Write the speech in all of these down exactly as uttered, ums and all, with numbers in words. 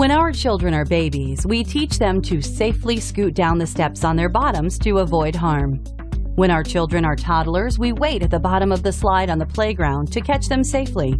When our children are babies, we teach them to safely scoot down the steps on their bottoms to avoid harm. When our children are toddlers, we wait at the bottom of the slide on the playground to catch them safely.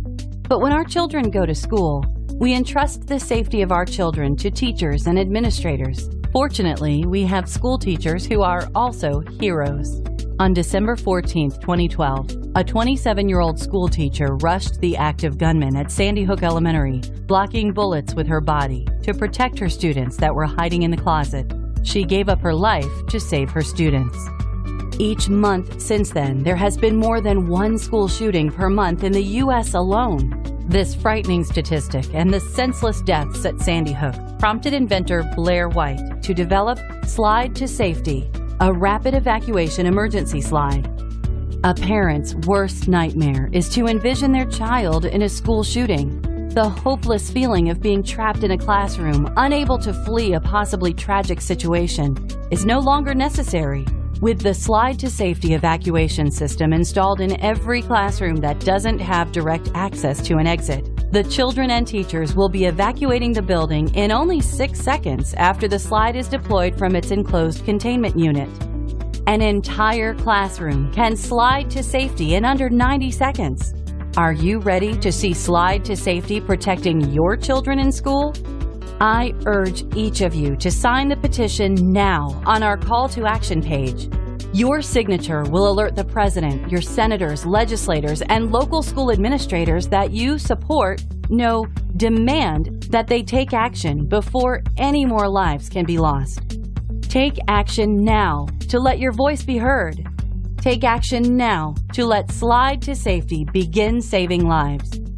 But when our children go to school, we entrust the safety of our children to teachers and administrators. Fortunately, we have school teachers who are also heroes. On December fourteenth, twenty twelve, a twenty-seven-year-old school teacher rushed the active gunman at Sandy Hook Elementary, blocking bullets with her body to protect her students that were hiding in the closet. She gave up her life to save her students. Each month since then, there has been more than one school shooting per month in the U S alone. This frightening statistic and the senseless deaths at Sandy Hook prompted inventor Blair White to develop Slide to Safety, a rapid evacuation emergency slide. A parent's worst nightmare is to envision their child in a school shooting. The hopeless feeling of being trapped in a classroom, unable to flee a possibly tragic situation, is no longer necessary. With the Slide to Safety evacuation system installed in every classroom that doesn't have direct access to an exit, the children and teachers will be evacuating the building in only six seconds after the slide is deployed from its enclosed containment unit. An entire classroom can slide to safety in under ninety seconds. Are you ready to see Slide to Safety protecting your children in school? I urge each of you to sign the petition now on our call to action page. Your signature will alert the president, your senators, legislators, and local school administrators that you support, no, demand that they take action before any more lives can be lost. Take action now to let your voice be heard. Take action now to let Slide to Safety begin saving lives.